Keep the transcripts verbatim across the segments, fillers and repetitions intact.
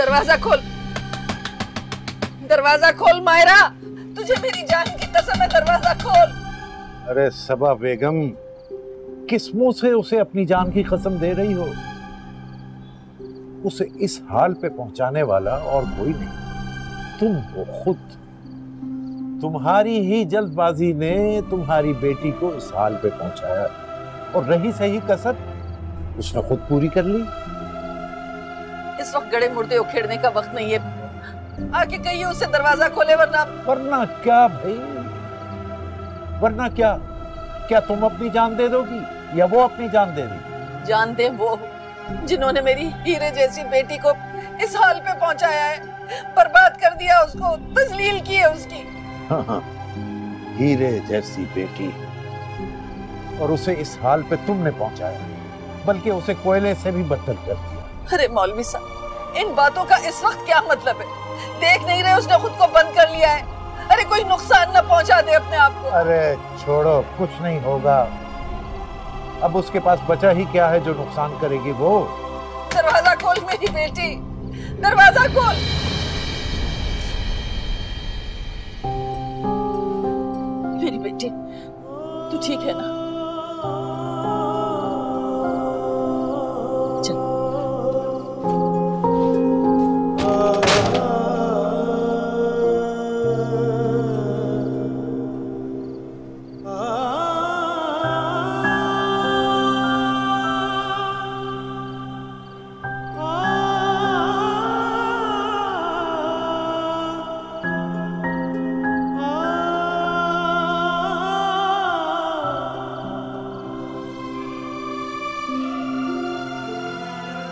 दरवाजा खोल, दरवाजा खोल मायरा, तुझे मेरी जान की कसम है, दरवाजा खोल। अरे सबा बेगम, किस मुंह से उसे अपनी जान की कसम दे रही हो? उसे इस हाल पे पहुंचाने वाला और कोई नहीं, तुम हो खुद। तुम्हारी ही जल्दबाजी ने तुम्हारी बेटी को इस हाल पे पहुंचाया, और रही सही कसर उसने खुद पूरी कर ली। इस वक्त गड़े मुर्दे उखेड़ने का वक्त नहीं है, आके कहिए उसे दरवाजा खोले, वरना वरना क्या भाई, वरना क्या? क्या तुम अपनी जान दे दोगी या वो अपनी जान दे देगी? जान दे वो जिन्होंने मेरी हीरे जैसी बेटी को इस हाल पे पहुंचाया है, बर्बाद कर दिया उसको, तजलील की है उसकी। हाँ हाँ, हीरे जैसी बेटी, और उसे इस हाल पे तुमने पहुंचाया, बल्कि उसे कोयले से भी बदतर कर दिया। अरे मौलवी साहब, इन बातों का इस वक्त क्या मतलब है? देख नहीं रहे उसने खुद को बंद कर लिया है, अरे कोई नुकसान न पहुंचा दे अपने आप को। अरे छोड़ो, कुछ नहीं होगा, अब उसके पास बचा ही क्या है जो नुकसान करेगी वो। दरवाजा खोल मेरी बेटी, दरवाजा खोल। मेरी बेटी, तू ठीक है ना? चल।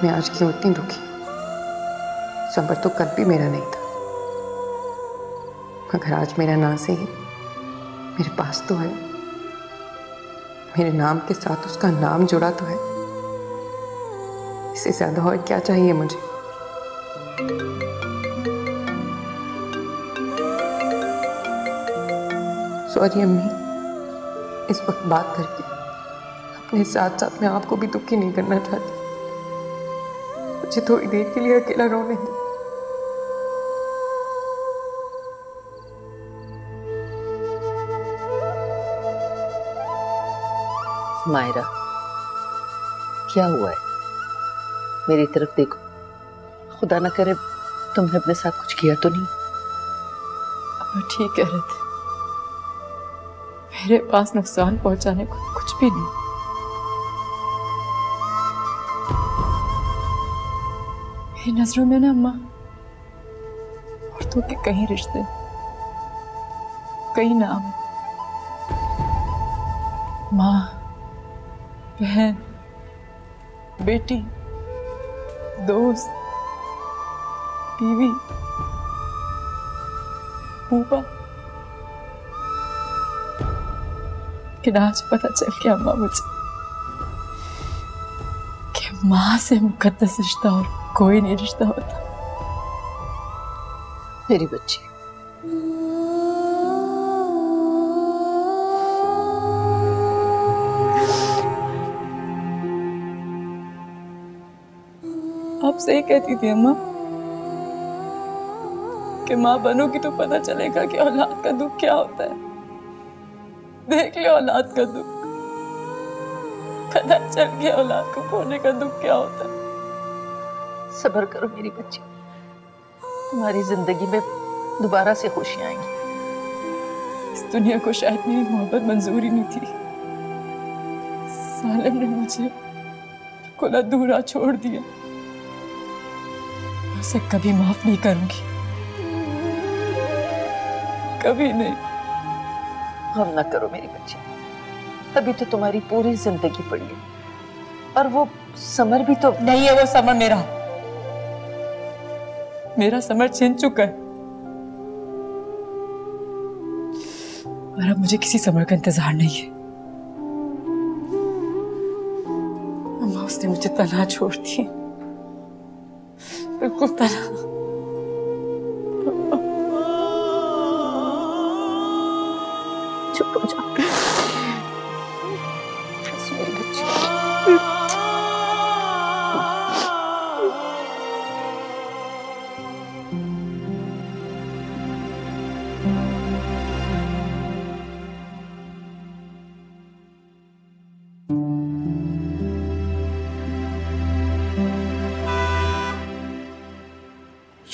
मैं आज क्यों इतनी दुखी? सबर तो कल भी मेरा नहीं था, मगर आज मेरा ना से ही मेरे पास तो है, मेरे नाम के साथ उसका नाम जुड़ा तो है, इससे ज्यादा और क्या चाहिए मुझे? सॉरी अम्मी, इस वक्त बात करके अपने साथ साथ मैं आपको भी दुखी नहीं करना चाहती। मुझे थोड़ी देर के लिए अकेला रोने दो। मायरा, क्या हुआ है? मेरी तरफ देखो, खुदा ना करे तुमने अपने साथ कुछ किया तो नहीं। अब ठीक कह रहे थे, मेरे पास नुकसान पहुंचाने को कुछ भी नहीं। नजरों में ना अम्मा, औरतों के कई रिश्ते, कई नाम, माँ, बहन, बेटी, दोस्त, बीवी, फूफा, कि आज पता चल गया अम्मा मुझे कि माँ से मुकद्दस रिश्ता और कोई नहीं रिश्ता होता। मेरी बच्ची, आप सही कहती थी अम्मा कि माँ बनोगी तो पता चलेगा कि औलाद का दुख क्या होता है। देख ले औलाद का दुख, पता चल गया औलाद को खोने का दुख क्या होता है। सब्र करो मेरी बच्ची, तुम्हारी जिंदगी में दोबारा से खुशियां आएंगी। इस दुनिया को शायद मेरी मोहब्बत मंजूर ही नहीं थी, सालम ने मुझे बिल्कुल अधूरा छोड़ दिया, उसे कभी माफ नहीं करूंगी, कभी नहीं। गम ना करो मेरी बच्ची, अभी तो तुम्हारी पूरी जिंदगी पड़ी है, और वो समर भी तो नहीं है। वो समर मेरा मेरा समर छिन चुका है, और अब मुझे किसी समर का इंतजार नहीं है। अम्मा, उसने मुझे तन्हा छोड़ दी, बिल्कुल तन्हा। चुप हो जा मेरी बच्ची।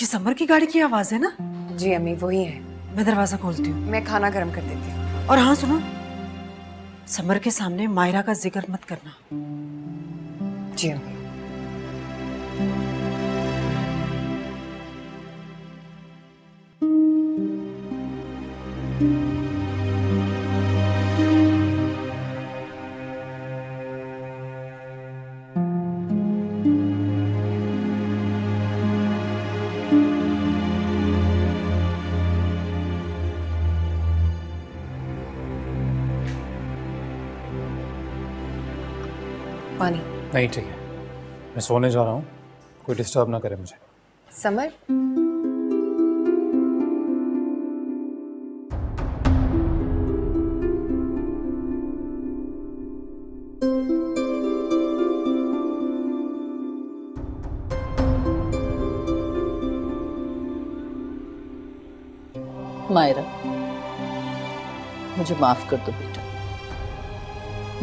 ये समर की गाड़ी की आवाज है ना? जी अम्मी वही है। मैं दरवाजा खोलती हूँ। मैं खाना गर्म कर देती हूँ। और हाँ सुनो, समर के सामने मायरा का जिक्र मत करना। जी अम्मी। पानी नहीं ठीक है, मैं सोने जा रहा हूँ, कोई डिस्टर्ब ना करे मुझे। समर मायरा मुझे माफ कर दो बेटा,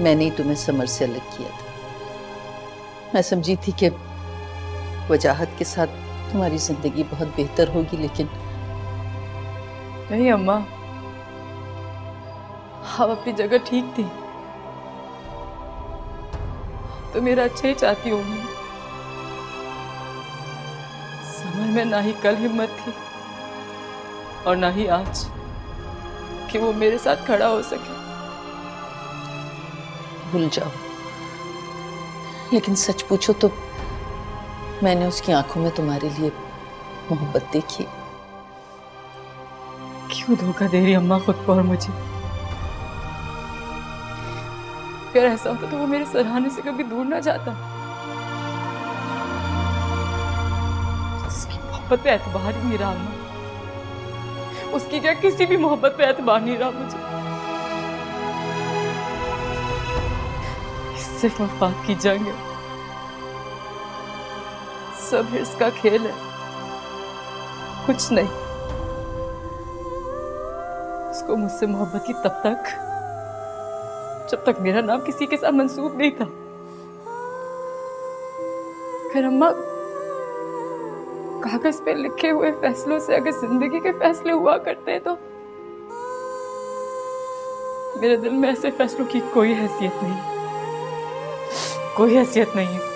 मैंने ही तुम्हें समर से अलग किया था। मैं समझी थी कि वजाहत के साथ तुम्हारी जिंदगी बहुत बेहतर होगी, लेकिन नहीं अम्मा, आप अपनी जगह ठीक थी, तो मेरा अच्छा ही चाहती हूँ। समर में ना ही कल हिम्मत थी और ना ही आज कि वो मेरे साथ खड़ा हो सके। भूल जाओ, लेकिन सच पूछो तो मैंने उसकी आंखों में तुम्हारे लिए मोहब्बत देखी। क्यों धोखा दे रही अम्मा खुद को और मुझे? अगर ऐसा होता तो वो मेरे सराहने से कभी दूर ना जाता। उसकी मोहब्बत पे एतबार ही नहीं रहा अम्मा, उसकी क्या किसी भी मोहब्बत पे एतबार नहीं रहा मुझे। सिर्फ वफाक की जंग है, सब हिर्स का खेल है, कुछ नहीं। उसको मुझसे मोहब्बत की तब तक जब तक मेरा नाम किसी के साथ मंसूब नहीं था। फिर अम्मा, कागज पे लिखे हुए फैसलों से अगर जिंदगी के फैसले हुआ करते तो मेरे दिल में ऐसे फैसलों की कोई हैसियत नहीं, कोई हैसियत नहीं है।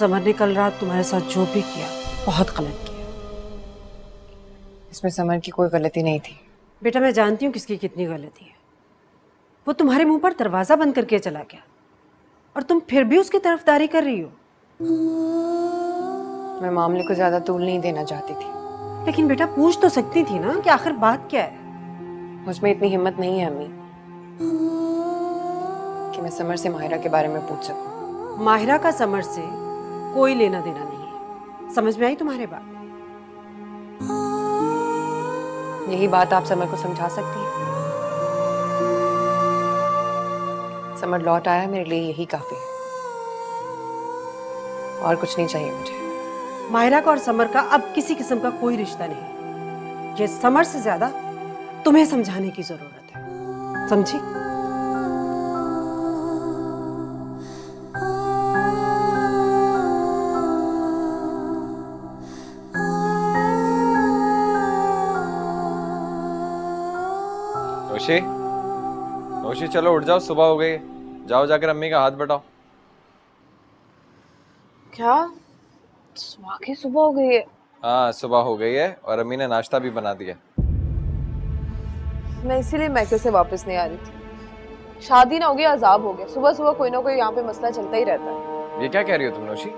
समर ने कल रात तुम्हारे साथ जो भी किया बहुत गलत किया। इसमें समर की कोई गलती नहीं थी। बेटा मैं जानती हूँ किसकी कितनी गलती है। वो तुम्हारे मुंह पर दरवाजा बंद करके चला गया और तुम फिर भी उसकी तरफदारी कर रही हो। मैं मामले को ज्यादा तूल नहीं देना चाहती थी, लेकिन बेटा पूछ तो सकती थी ना कि आखिर बात क्या है। मुझमें इतनी हिम्मत नहीं है अम्मी कि मैं समर से माहिरा के बारे में पूछ सकूं। माहिरा का समर से कोई लेना देना नहीं है, समझ में आई तुम्हारे बात? यही बात आप समर को समझा सकती हैं? समर लौट आया, मेरे लिए यही काफी है, और कुछ नहीं चाहिए मुझे। माहिरा का और समर का अब किसी किस्म का कोई रिश्ता नहीं। ये समर से ज्यादा तुम्हें समझाने की जरूरत है, समझी? नौशी, नौशी चलो उठ जाओ, सुबह हो गई, जाओ जाकर अम्मी का हाथ बटाओ। क्या वाकई सुबह हो गई है? हाँ सुबह हो गई है और अम्मी ने नाश्ता भी बना दिया। मैं इसीलिए मैके से वापस नहीं आ रही थी। शादी ना हो गई अजाब हो गया, सुबह सुबह कोई ना कोई यहाँ पे मसला चलता ही रहता है। ये क्या कह रही हो तुम नौशी?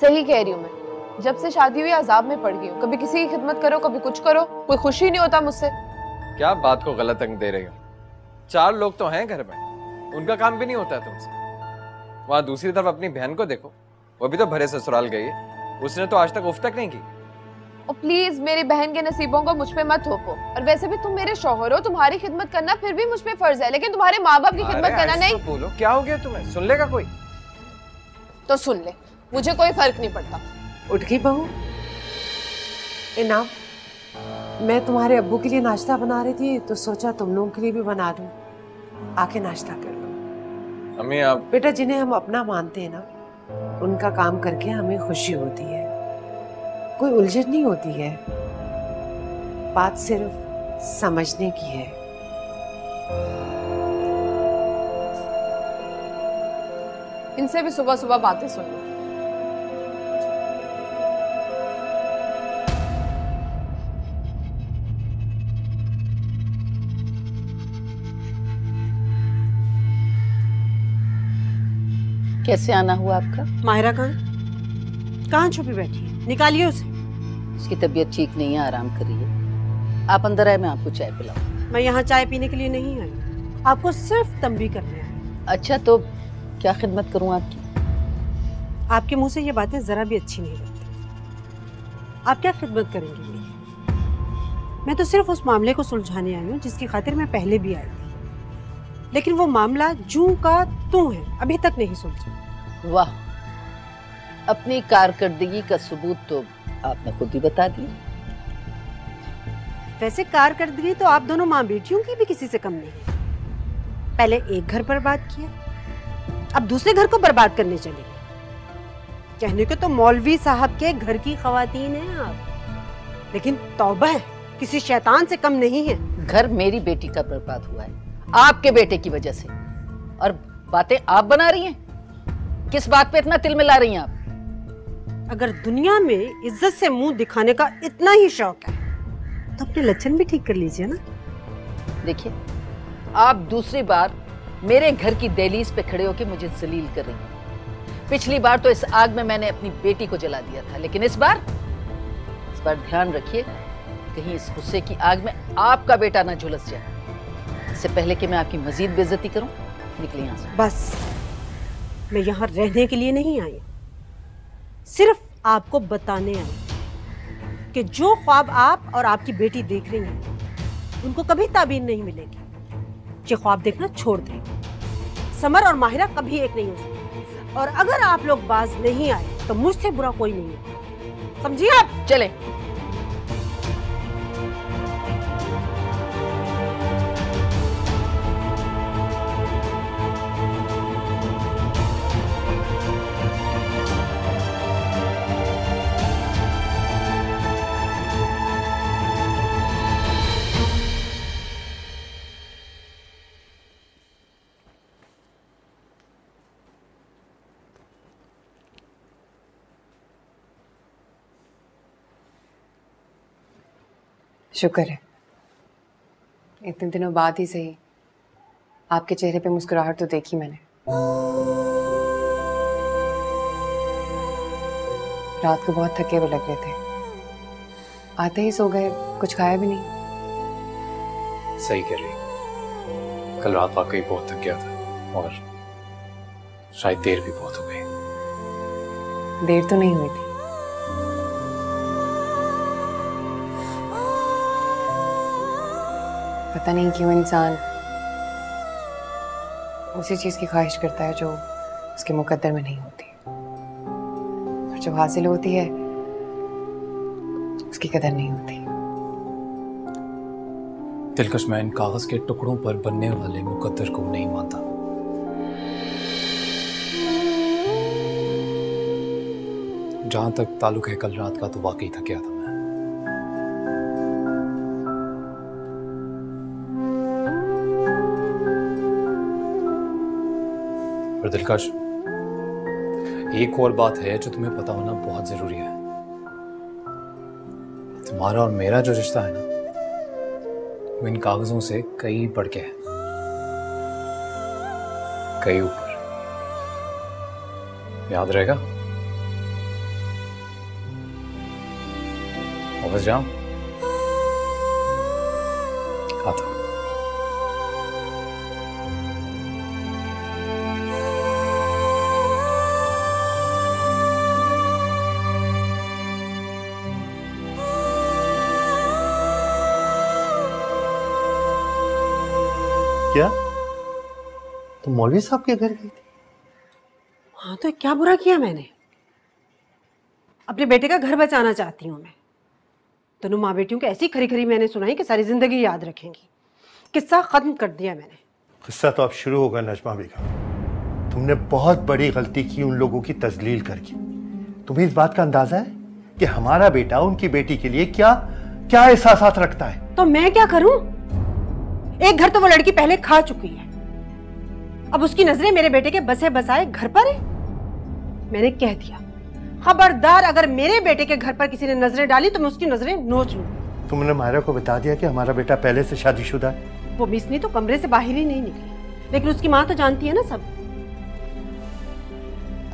सही कह रही हूँ मैं, जब से शादी हुई अजाब में पड़ गई हूँ। कभी किसी की खिदमत करो, कभी कुछ करो, कोई खुशी नहीं होता मुझसे। क्या बात को गलत अंग दे रही हो? चार लोग तो हैं घर में, उनका काम भी नहीं होता है तुमसे। वहाँ दूसरी तरफ अपनी बहन को देखो, वो भी तो भरे ससुराल गई है, उसने तो आज तक उफ तक नहीं की। ओ प्लीज मेरी बहन के नसीबों को मुझ पे मत थोपो, और वैसे भी तुम मेरे शौहर हो, तुम्हारी खिदमत करना फिर भी मुझ पे फर्ज है, लेकिन तुम्हारे माँ बाप की खिदमत करना नहीं। बोलो क्या हो गया तुम्हें, सुन लेगा कोई तो सुन ले, मुझे कोई फर्क नहीं पड़ता। उठ गई बहू। इनाम, मैं तुम्हारे अब्बू के लिए नाश्ता बना रही थी तो सोचा तुम लोगों के लिए भी बना दूं, आके नाश्ता कर लो। अम्मी आप, बेटा जिन्हें हम अपना मानते हैं ना, उनका काम करके हमें खुशी होती है, कोई उलझन नहीं होती है, बात सिर्फ समझने की है। इनसे भी सुबह सुबह बातें सुन लो। कैसे आना हुआ आपका? माहिरा कहाँ कहाँ छुपी बैठी है? निकालिए उसे, उसकी तबीयत ठीक नहीं है, आराम कर रही है। आप अंदर आए, मैं आपको चाय पिलाऊं। मैं यहाँ चाय पीने के लिए नहीं आई, आपको सिर्फ तंबीह करने आई। अच्छा तो क्या खिदमत करूँ आपकी? आपके मुंह से ये बातें जरा भी अच्छी नहीं लगती। आप क्या खिदमत करेंगी? मैं तो सिर्फ उस मामले को सुलझाने आई हूँ जिसकी खातिर मैं पहले भी आई थी, लेकिन वो मामला जू का तू है, अभी तक नहीं सुलझा। वाह, अपनी कारकर्दगी का सबूत तो आपने खुद ही बता दिया। वैसे कारकर्दगी तो आप दोनों माँ बेटियों की भी किसी से कम नहीं। पहले एक घर बर्बाद किया, अब दूसरे घर को बर्बाद करने चले। कहने को तो मौलवी साहब के घर की खवातीन हैं आप, लेकिन तौबा है, किसी शैतान से कम नहीं है। घर मेरी बेटी का बर्बाद हुआ है आपके बेटे की वजह से, और बातें आप बना रही हैं। किस बात पे इतना तिल मिला रही हैं आप? अगर दुनिया में इज्जत से मुंह दिखाने का इतना ही शौक है तो अपने लक्षण भी ठीक कर लीजिए ना। देखिए आप दूसरी बार मेरे घर की दहलीज पे खड़े होकर मुझे जलील कर रही हैं। पिछली बार तो इस आग में मैंने अपनी बेटी को जला दिया था, लेकिन इस बार इस बार ध्यान रखिए कहीं इस गुस्से की आग में आपका बेटा ना झुलस जाए। इससे पहले कि मैं आपकी मजीद बेइज्जती करूं, निकलिए यहाँ से। बस, मैं यहाँ रहने के लिए नहीं आई, सिर्फ आपको बताने आई कि जो ख्वाब आप और आपकी बेटी देख रही हैं उनको कभी ताबीर नहीं मिलेगी। ये ख्वाब देखना छोड़ दें, समर और माहिरा कभी एक नहीं हो सकती, और अगर आप लोग बाज नहीं आए तो मुझसे बुरा कोई नहीं है, समझिए आप। चले शुक्र है, इतने दिनों बाद ही सही आपके चेहरे पे मुस्कुराहट तो देखी मैंने। रात को बहुत थके हुए लग रहे थे, आते ही सो गए, कुछ खाया भी नहीं। सही कह रही, कल रात वाकई बहुत थक गया था और शायद देर भी बहुत हो गई। देर तो नहीं हुई थी। पता नहीं क्यों इंसान उसी चीज़ की ख्वाहिश करता है जो उसके मुकद्दर में नहीं होती, और जब हासिल होती है उसकी कदर नहीं होती। दिलकश, मैं इन कागज के टुकड़ों पर बनने वाले मुकद्दर को नहीं मानता। जहां तक ताल्लुक है कल रात का, तो वाकई थक गया था मैं। दिलकश, एक और बात है जो तुम्हें पता होना बहुत जरूरी है। तुम्हारा और मेरा जो रिश्ता है ना, वो इन कागजों से कई बढ़ के है, कई ऊपर। याद रहेगा? ऑफिस जाओ, आता हूं। क्या तो मौलवी साहब के घर गई थी? हाँ, तो क्या बुरा किया मैंने? अपने बेटे का घर बचाना चाहती हूँ मैं। दोनों माँ बेटियों की ऐसी खरी खरी मैंने सुनाई कि सारी जिंदगी याद रखेंगी। किस्सा खत्म कर दिया मैंने। किस्सा तो अब शुरू होगा नजमा बेगम। तुमने बहुत बड़ी गलती की उन लोगों की तजलील करके। तुम्हें इस बात का अंदाजा है कि हमारा बेटा उनकी बेटी के लिए क्या क्या एहसास रखता है? तो मैं क्या करूँ? एक घर तो वो लड़की पहले खा चुकी है, अब उसकी नजरें मेरे बेटे के बसे बसाए घर पर है। मैंने कह दिया, खबरदार अगर मेरे बेटे के घर पर किसी ने नजरें डाली तो मैं उसकी नजरें नोच लूंगी। तुमने मायरा को बता दिया कि हमारा बेटा पहले से शादीशुदा है? वो मिसनी तो कमरे से बाहर ही नहीं निकली, लेकिन उसकी माँ तो जानती है ना सब।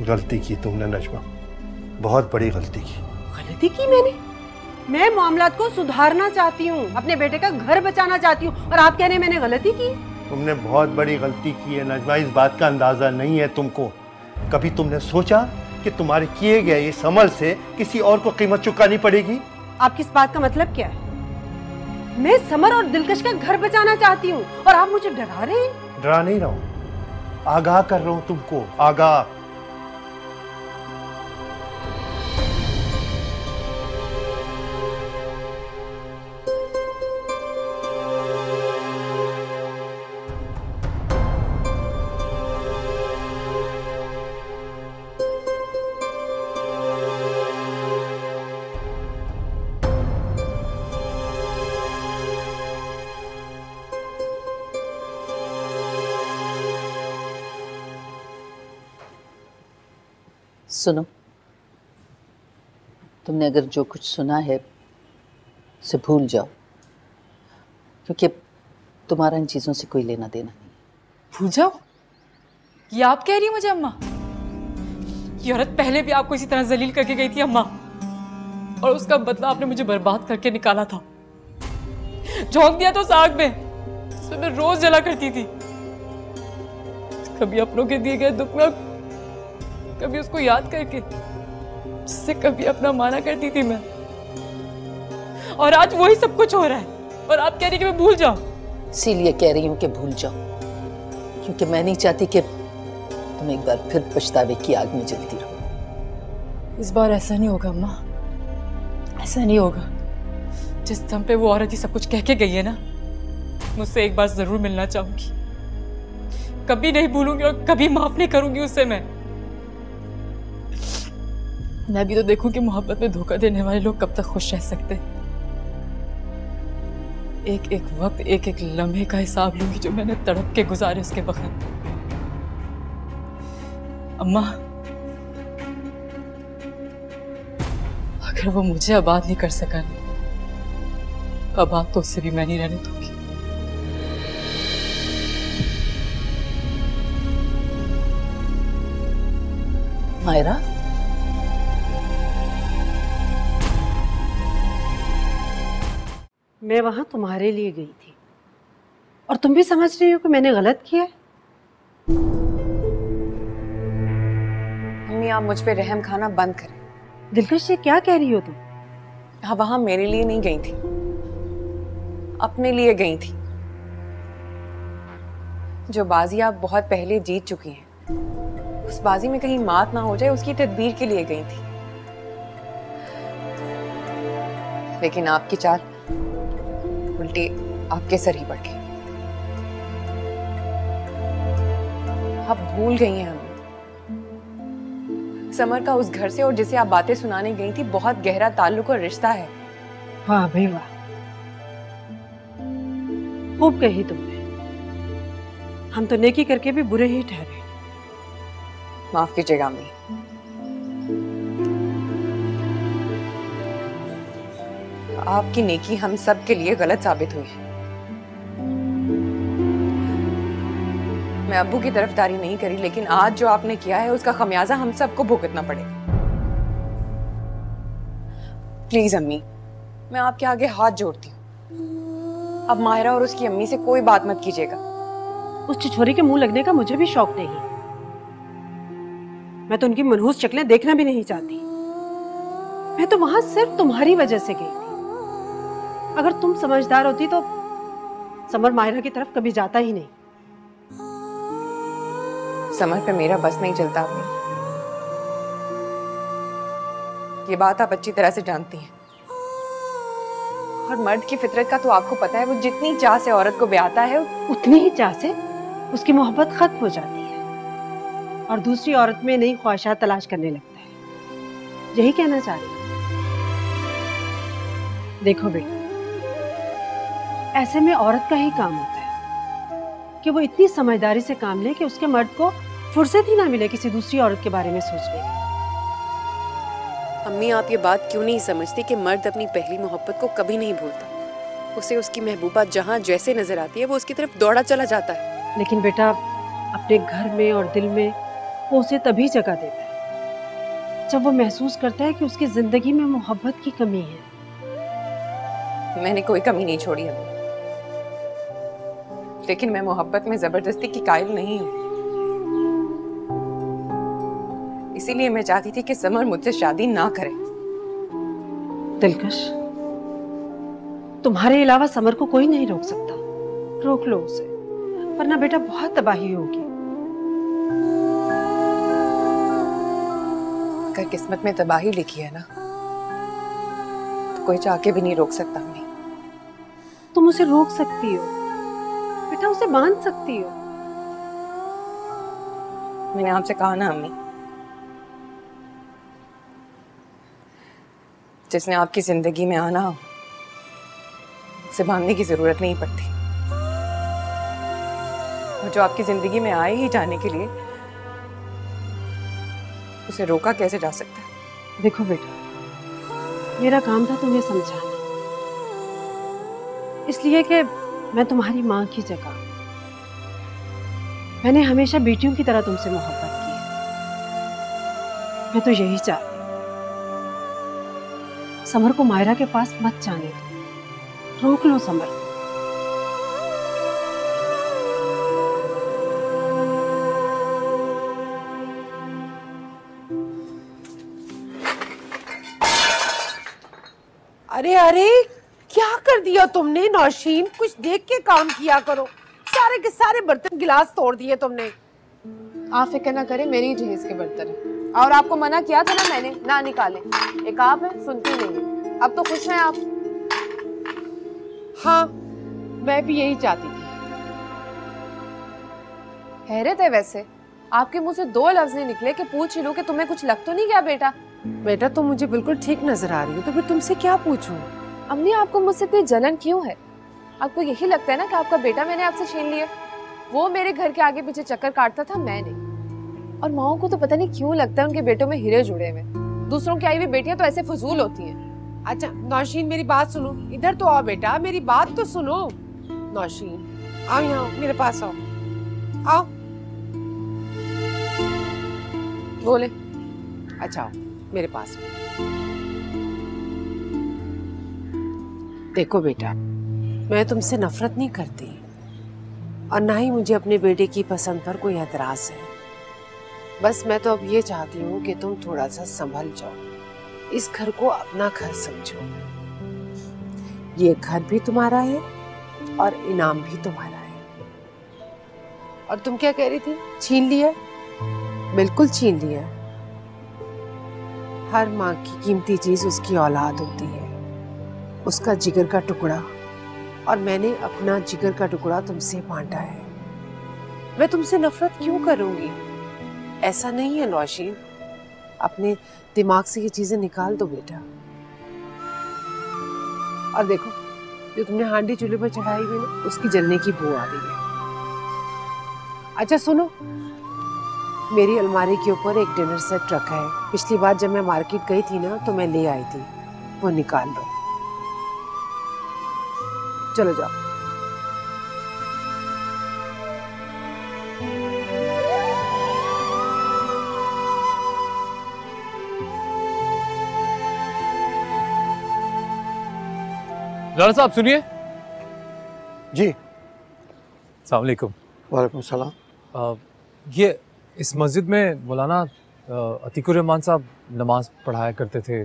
गलती की तुमने नजमा, बहुत बड़ी गलती की। गलती की मैंने? मैं मामलात को सुधारना चाहती हूँ, अपने बेटे का घर बचाना चाहती हूँ, और आप कह रहे हैं मैंने गलती की? तुमने बहुत बड़ी गलती की है नजमा, इस बात का अंदाजा नहीं है तुमको। कभी तुमने सोचा कि तुम्हारे किए गए इस अमल से किसी और को कीमत चुकानी पड़ेगी? आपकी इस बात का मतलब क्या है? मैं समर और दिलकश का घर बचाना चाहती हूँ और आप मुझे डरा रहे हैं? डरा नहीं रहा हूँ, आगाह कर रहा हूँ तुमको, आगाह। सुनो, तुमने अगर जो कुछ सुना है उसे भूल जाओ, क्योंकि तुम्हारा इन चीज़ों से कोई लेना देना नहीं। भूल जाओ? ये आप कह रही है मुझे अम्मा? ये औरत पहले भी आपको इसी तरह जलील करके गई थी अम्मा, और उसका बदला आपने मुझे बर्बाद करके निकाला था। झोंक दिया तो साग में, जिसमें मैं रोज जला करती थी। कभी अपनों के दिए गए दुख में, कभी उसको याद करके, जिससे कभी अपना माना करती थी मैं, और आज वही सब कुछ हो रहा है, और आप कह रही कि मैं भूल जाऊं? इसीलिए कह रही हूं कि भूल जाओ, क्योंकि मैं नहीं चाहती कि तुम एक बार फिर पछतावे की आग में जलती रहो। इस बार ऐसा नहीं होगा अम्मा, ऐसा नहीं होगा। जिस दम पे वो औरत ही सब कुछ कह के गई है ना, मुझसे एक बार जरूर मिलना चाहूंगी। कभी नहीं भूलूंगी और कभी माफ नहीं करूंगी उससे मैं। मैं भी तो देखूं कि मोहब्बत में धोखा देने वाले लोग कब तक खुश रह सकते। एक एक वक्त, एक एक लम्हे का हिसाब लूंगी जो मैंने तड़प के गुजारे उसके बगैर। अम्मा, अगर वो मुझे आबाद नहीं कर सका, आबाद तो उससे भी मैं नहीं रहने दूंगी। मायरा, मैं वहाँ तुम्हारे लिए गई थी, और तुम भी समझ रही हो कि मैंने गलत किया है। मम्मी, आप मुझ पे रहम खाना बंद करें। दिलकश, ये क्या कह रही हो तुम? हाँ, वहाँ मेरे लिए नहीं गई थी, अपने लिए गई थी। जो बाजी आप बहुत पहले जीत चुकी हैं, उस बाजी में कहीं मात ना हो जाए, उसकी तदबीर के लिए गई थी। लेकिन आपकी चाल उल्टी आपके सर ही पड़ गई। आप भूल गई हैं हमें। समर का उस घर से और जिसे आप बातें सुनाने गई थी, बहुत गहरा ताल्लुक और रिश्ता है। वाह भाई वाह, खूब कही तुमने। हम तो नेकी करके भी बुरे ही ठहरे, माफ कीजिएगा अम्मी। आपकी नेकी हम सब के लिए गलत साबित हुई है। मैं अब्बू की तरफदारी नहीं करी, लेकिन आज जो आपने किया है उसका खमियाजा हम सबको भुगतना पड़ेगा। प्लीज अम्मी, मैं आपके आगे हाथ जोड़ती हूँ, अब माहिरा और उसकी अम्मी से कोई बात मत कीजिएगा। उस छिछोरी के मुंह लगने का मुझे भी शौक नहीं, मैं तो उनकी मनहूस शक्लें देखना भी नहीं चाहती। मैं तो वहां सिर्फ तुम्हारी वजह से गई थी, अगर तुम समझदार होती तो समर माहिरा की तरफ कभी जाता ही नहीं। समर पे मेरा बस नहीं चलता अम्मी, ये बात आप अच्छी तरह से जानती हैं। और मर्द की फितरत का तो आपको पता है, वो जितनी चाह से औरत को ब्याहता है उतनी ही चाह से उसकी मोहब्बत खत्म हो जाती है और दूसरी औरत में नई ख्वाहिशात तलाश करने लगता है। यही कहना चाह रही। देखो बेटा, ऐसे में औरत का ही काम होता है कि वो इतनी समझदारी से काम ले कि उसके मर्द को फुर्सत ही ना मिले किसी दूसरी औरत के बारे में सोचने की। अम्मी, आप ये बात क्यों नहीं समझती कि मर्द अपनी पहली मोहब्बत को कभी नहीं भूलता। उसे उसकी महबूबा जहाँ जैसे नजर आती है वो उसकी तरफ दौड़ा चला जाता है। लेकिन बेटा, अपने घर में और दिल में वो उसे तभी जगह देता है जब वो महसूस करता है कि उसकी जिंदगी में मोहब्बत की कमी है। मैंने कोई कमी नहीं छोड़ी अम्मी, लेकिन मैं मोहब्बत में जबरदस्ती की कायल नहीं हूँ। इसीलिए मैं चाहती थी कि समर मुझसे शादी ना करे। दिलकश, तुम्हारे अलावा समर को कोई नहीं रोक सकता, रोक लो उसे, वरना बेटा बहुत तबाही होगी। अगर किस्मत में तबाही लिखी है ना तो कोई चाह के भी नहीं रोक सकता। मैं तुम उसे रोक सकती हो बेटा, उसे बांध सकती हो। मैंने आपसे कहा ना अम्मी, जिसने आपकी जिंदगी में आना हो उसे बांधने की जरूरत नहीं पड़ती, और जो आपकी जिंदगी में आए ही जाने के लिए उसे रोका कैसे जा सकता है। देखो बेटा, मेरा काम था तुम्हें समझाना, इसलिए कि मैं तुम्हारी माँ की जगह मैंने हमेशा बेटियों की तरह तुमसे मोहब्बत की है। मैं तो यही चाहती, समर को माहिरा के पास मत जाने दो, रोक लो समर। अरे अरे, क्या कर दिया तुमने नौशीन, कुछ देख के काम किया करो। सारे के सारे बर्तन गिलास तोड़ दिए तुमने। आप फिक्र ना करें, मेरी जहेज के बर्तन है और आपको मना किया था ना मैंने ना निकाले। एक आप है, सुनती नहीं। अब तो खुश हैं आप? हाँ, मैं भी यही चाहती थी। हैरत है वैसे, आपके मुंह से दो लफ्ज नहीं निकले कि पूछ ही लो कि तुम्हें कुछ लग तो नहीं गया बेटा। बेटा, तुम मुझे बिल्कुल ठीक नजर आ रही हो, तो फिर तुमसे क्या पूछूं? अम्मी, आपको मुझसे इतनी जलन क्यों है? आपको यही लगता है ना कि आपका बेटा मैंने आपसे छीन लिया। वो मेरे घर के आगे पीछे चक्कर काटता था, मैंने। और माओ को तो पता नहीं क्यों लगता है उनके बेटों में हीरे जुड़े हुए, दूसरों की आई हुई बेटियां तो ऐसे फजूल होती हैं। अच्छा नौशीन, मेरी बात सुनो, इधर तो आओ बेटा, मेरी बात तो सुनो। नौशीन आओ, यहाँ मेरे पास आओ, आओ बोले। अच्छा आओ मेरे पास। देखो बेटा, मैं तुमसे नफरत नहीं करती और ना ही मुझे अपने बेटे की पसंद पर कोई एतराज है। बस मैं तो अब ये चाहती हूँ कि तुम थोड़ा सा संभल जाओ, इस घर को अपना घर समझो। ये घर भी तुम्हारा है और इनाम भी तुम्हारा है। और तुम क्या कह रही थी, छीन लिया? बिल्कुल छीन लिया। हर माँ की कीमती चीज उसकी औलाद होती है, उसका जिगर का टुकड़ा, और मैंने अपना जिगर का टुकड़ा तुमसे बांटा है। मैं तुमसे नफरत क्यों करूँगी? ऐसा नहीं है नौशीन, अपने दिमाग से ये चीजें निकाल दो बेटा। और देखो, जो तुमने हांडी चूल्हे पर चढ़ाई हुई ना, उसकी जलने की बू आ रही है। अच्छा सुनो, मेरी अलमारी के ऊपर एक डिनर सेट रखा है। पिछली बार जब मैं मार्केट गई थी ना तो मैं ले आई थी, वो निकाल लो। चलो जाओ। लाला साहब सुनिए। जी अस्सलाम वालेकुम। वालेकुम सलाम। ये इस मस्जिद में मौलाना अतीकुर्रहमान साहब नमाज पढ़ाया करते थे,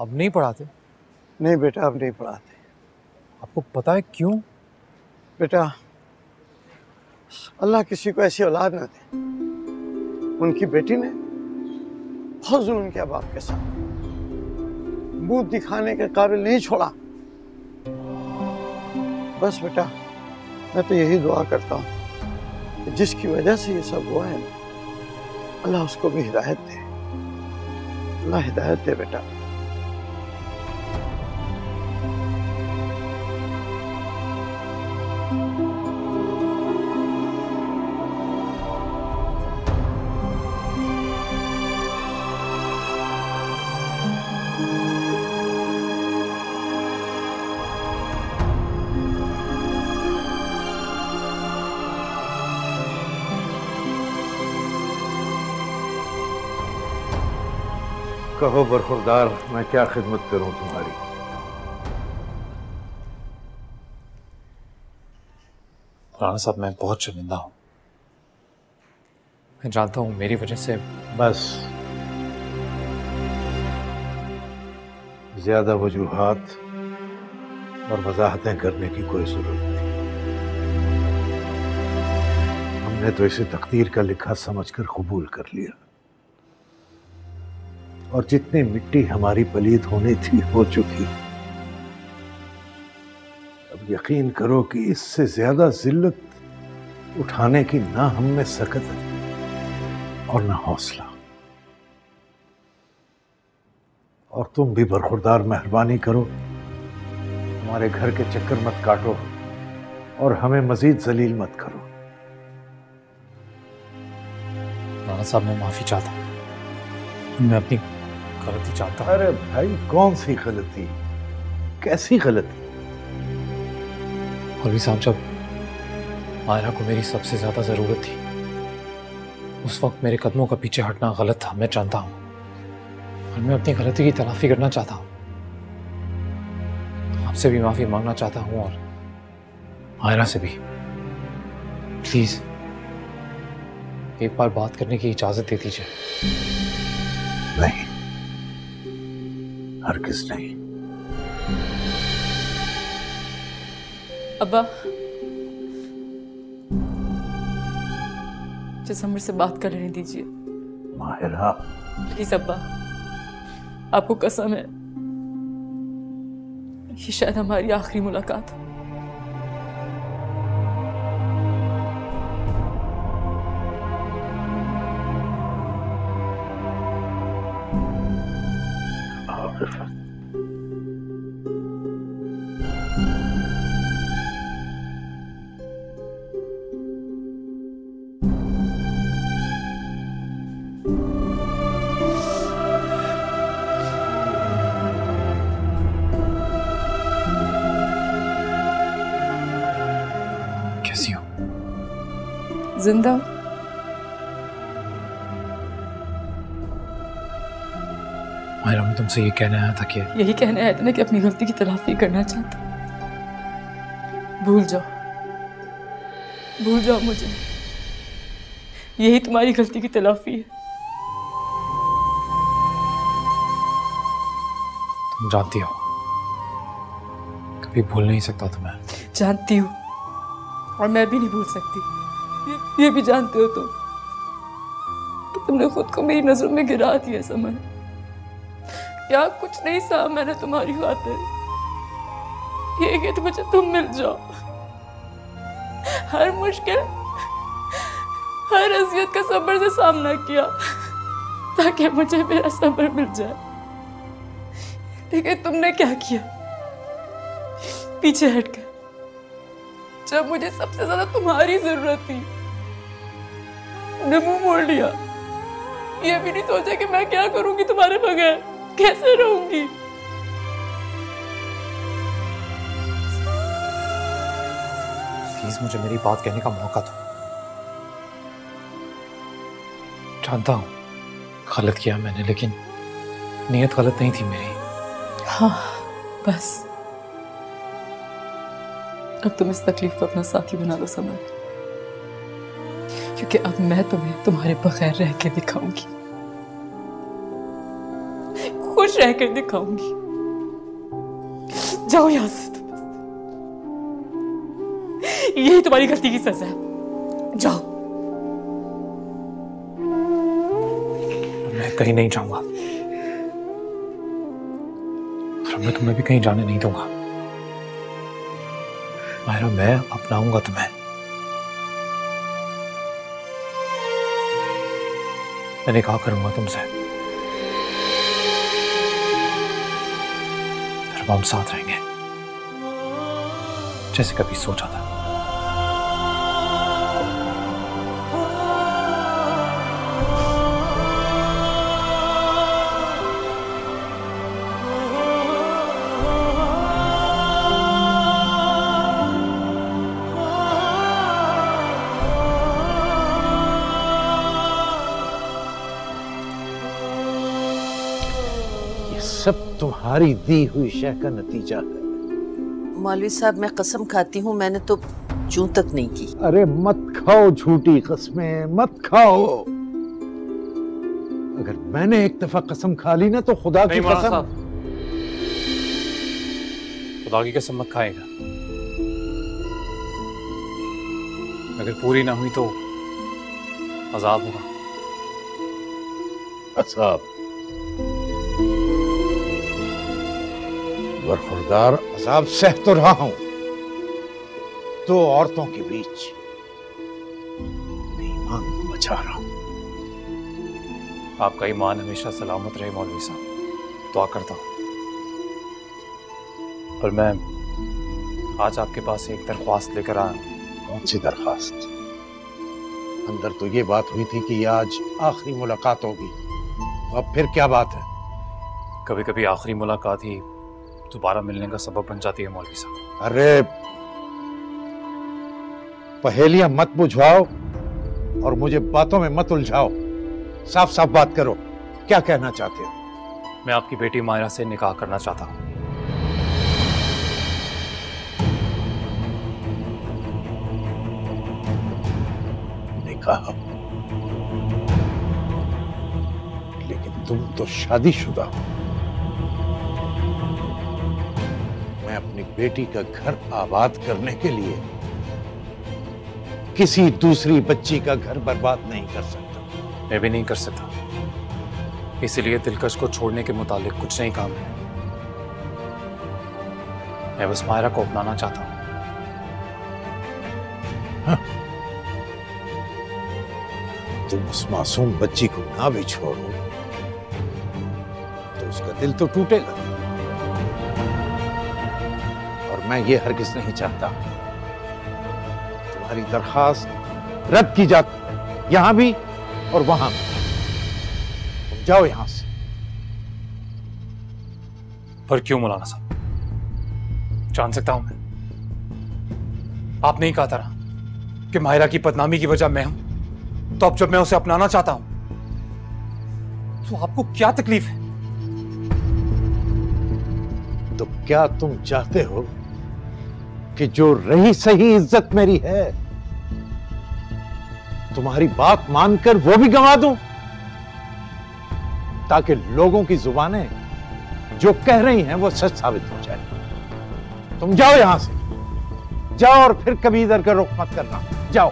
अब नहीं पढ़ाते? नहीं बेटा, अब नहीं पढ़ाते। आपको पता है क्यों? बेटा अल्लाह किसी को ऐसी औलाद ना दे। उनकी बेटी ने बहुत जुल्म किया बाप के साथ, बूत दिखाने के काबिल नहीं छोड़ा। बस बेटा मैं तो यही दुआ करता हूँ जिसकी वजह से ये सब हुआ है अल्लाह उसको भी हिदायत दे। अल्लाह हिदायत दे बेटा। कहो बरखुरदार, मैं क्या खिदमत करूं तुम्हारी? राणा साहब मैं बहुत शर्मिंदा हूं। मैं जानता हूं मेरी वजह से। बस ज्यादा वजूहात और वजाहतें करने की कोई जरूरत नहीं। हमने तो इसे तकदीर का लिखा समझकर कबूल कर लिया और जितनी मिट्टी हमारी पलीद होनी थी हो चुकी। अब यकीन करो कि इससे ज्यादा जिल्लत उठाने की ना हम में सकत और ना हौसला। और तुम भी बरखुरदार मेहरबानी करो, हमारे घर के चक्कर मत काटो और हमें मजीद जलील मत करो। नाना साहब मैं माफी चाहता हूं, मैं अपनी गलती चाहता हूं। अरे भाई कौन सी गलती, कैसी गलती? मौलवी साहब जब मायरा को मेरी सबसे ज्यादा जरूरत थी उस वक्त मेरे कदमों का पीछे हटना गलत था, मैं जानता हूं, और मैं अपनी गलती की तलाफी करना चाहता हूं। आपसे भी माफी मांगना चाहता हूं और मायरा से भी। प्लीज एक बार बात करने की इजाजत दे दीजिए। नहीं, हर किस नहीं। अब्बा जैसा मेरे से बात कर लेने दीजिए। माहिरा प्लीज। अब्बा आपको कसम है ये शायद हमारी आखिरी मुलाकात हो। जिंदा मायरा, मैं तुमसे ये कहने आया था कि यही कहने आया था ना कि अपनी गलती की तलाफी करना चाहता। भूल जाओ, भूल जाओ मुझे, यही तुम्हारी गलती की तलाफी है। तुम जानती हो कभी भूल नहीं सकता तुम्हें। जानती हूँ और मैं भी नहीं भूल सकती, ये भी जानते हो तुम। तो तुमने खुद को मेरी नजर में गिरा दिया समर। क्या कुछ नहीं सहा मैंने तुम्हारी खातिर। ये कि तो मुझे तुम मिल जाओ, हर मुश्किल हर अजियत का सब्र से सामना किया ताकि मुझे मेरा सब्र मिल जाए। लेकिन तुमने क्या किया, पीछे हट गए जब मुझे सबसे ज्यादा तुम्हारी जरूरत थी। ने मुंह मोड़ लिया। ये भी नहीं सोचा कि मैं क्या करूंगी, तुम्हारे बगैर कैसे रहूंगी। प्लीज मुझे मेरी बात कहने का मौका दो। जानता हूं गलत किया मैंने, लेकिन नीयत गलत नहीं थी मेरी। हाँ बस अब तुम इस तकलीफ को अपना साथी बना लो समर, क्योंकि अब मैं तुम्हें तुम्हारे बगैर रह के दिखाऊंगी, खुश रह कर दिखाऊंगी। जाओ यहां से, तुम यही तुम्हारी गलती की सजा है, जाओ। मैं कहीं नहीं जाऊंगा और मैं तुम्हें भी कहीं जाने नहीं दूंगा। मायरा, मैं अपनाऊंगा तुम्हें। मैंने कहा करूंगा तुमसे, और हम साथ रहेंगे जैसे कभी सोचा था। सब तुम्हारी दी हुई शह का नतीजा है। मौलवी साहब मैं कसम खाती हूँ मैंने तो जूं तक नहीं की। अरे मत खाओ झूठी कसमें, मत खाओ। अगर मैंने एक दफा कसम खा ली ना तो खुदा की कसम। खुदा की कसम मत खाएगा, अगर पूरी ना हुई तो अजाब होगा। अजाब बरखुरदार अजाब सह तो रहा हूं, दो औरतों के बीच ईमान बचा रहा हूं। आपका ईमान हमेशा सलामत रहे मौलवी साहब, दुआ करता हूं। पर मैं आज आपके पास एक दरख्वास्त लेकर आया। कौन सी दरख्वास्त? अंदर तो ये बात हुई थी कि आज आखिरी मुलाकात होगी, अब फिर क्या बात है? कभी कभी आखिरी मुलाकात ही दोबारा मिलने का सबब बन जाती है मौलवी साहब। अरे पहेलियां मत बुझवाओ और मुझे बातों में मत उलझाओ, साफ साफ बात करो, क्या कहना चाहते हो? मैं आपकी बेटी मायरा से निकाह करना चाहता हूँ। निकाह? लेकिन तुम तो शादीशुदा हो। मैं अपनी बेटी का घर आबाद करने के लिए किसी दूसरी बच्ची का घर बर्बाद नहीं कर सकता। मैं भी नहीं कर सकता, इसलिए दिलकश को छोड़ने के मुतालिक कुछ नहीं काम है। मैं बस मायरा को अपनाना चाहता हूँ। हाँ। तुम उस मासूम बच्ची को ना भी छोड़ो तो उसका दिल तो टूटेगा, मैं ये हरगिज़ नहीं चाहता। तुम्हारी दरखास्त रद्द की जाती, यहां भी और वहां भी। तुम जाओ यहां से। पर क्यों मौलाना साहब? जान सकता हूं मैं? आपने ही कहा था ना कि माहिरा की बदनामी की वजह मैं हूं, तो अब जब मैं उसे अपनाना चाहता हूं तो आपको क्या तकलीफ है? तो क्या तुम चाहते हो कि जो रही सही इज्जत मेरी है तुम्हारी बात मानकर वो भी गंवा दूं, ताकि लोगों की जुबानें जो कह रही हैं वो सच साबित हो जाए? तुम जाओ यहां से, जाओ और फिर कभी इधर का रुख मत करना, जाओ।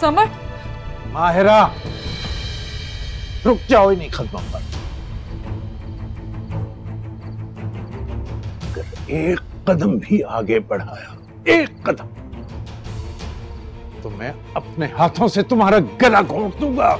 समर, माहिरा, रुक जाओ ही नहीं खत्म पर। अगर एक कदम भी आगे बढ़ाया, एक कदम, तो मैं अपने हाथों से तुम्हारा गला घोंट दूंगा।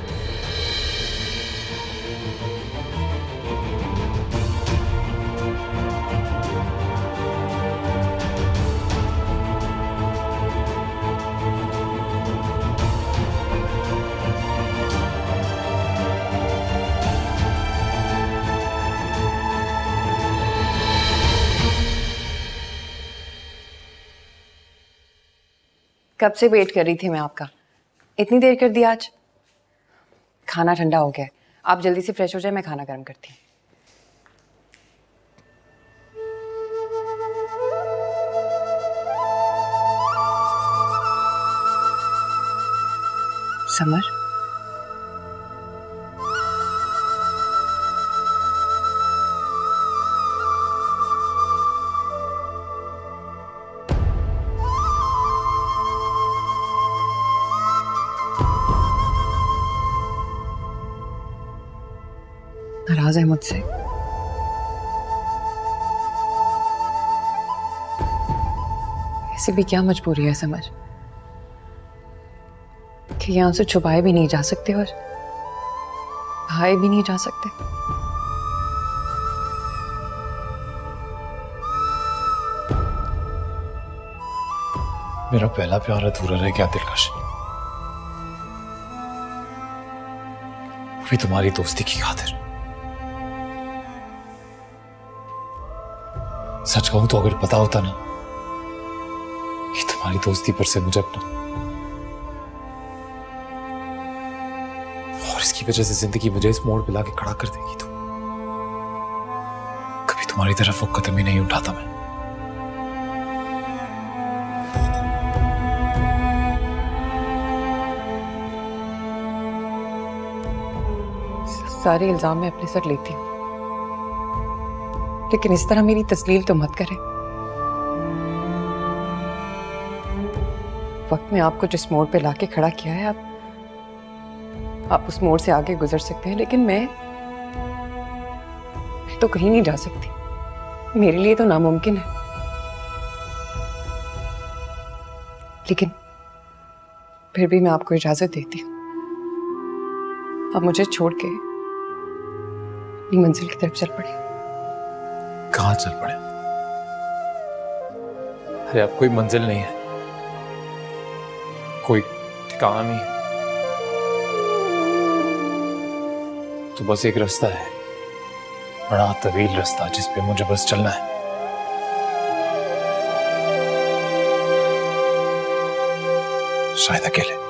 कब से वेट कर रही थी मैं आपका, इतनी देर कर दी आज। खाना ठंडा हो गया, आप जल्दी से फ्रेश हो जाए, मैं खाना गर्म करती हूँ। समर, नाराज है मुझसे? ऐसी भी क्या मजबूरी है समर कि यहाँ से छुपाए भी नहीं जा सकते और भाई भी नहीं जा सकते। मेरा पहला प्यार अधूरा रह गया दिलकश, भी तुम्हारी दोस्ती की खातिर। सच कहूं तो अगर पता होता ना कि तुम्हारी दोस्ती पर से मुझे अपना की वजह से जिंदगी मुझे इस मोड़ पे लाके खड़ा कर देगी तो कभी तुम्हारी तरफ वो कदम ही नहीं उठाता मैं। सारे इल्जाम मैं अपने सर लेती हूँ, लेकिन इस तरह मेरी तस्लील तो मत करें। वक्त में आपको जिस मोड़ पे लाके खड़ा किया है, आप आप उस मोड़ से आगे गुजर सकते हैं, लेकिन मैं मैं तो कहीं नहीं जा सकती। मेरे लिए तो नामुमकिन है, लेकिन फिर भी मैं आपको इजाजत देती हूँ। आप मुझे छोड़ के अपनी मंजिल की तरफ चल पड़े। कहाँ चल पड़े? अरे अब कोई मंजिल नहीं है, कोई ठिकाना नहीं है, तो बस एक रास्ता है, बड़ा तवील रास्ता, जिस पे मुझे बस चलना है। शायद अकेले।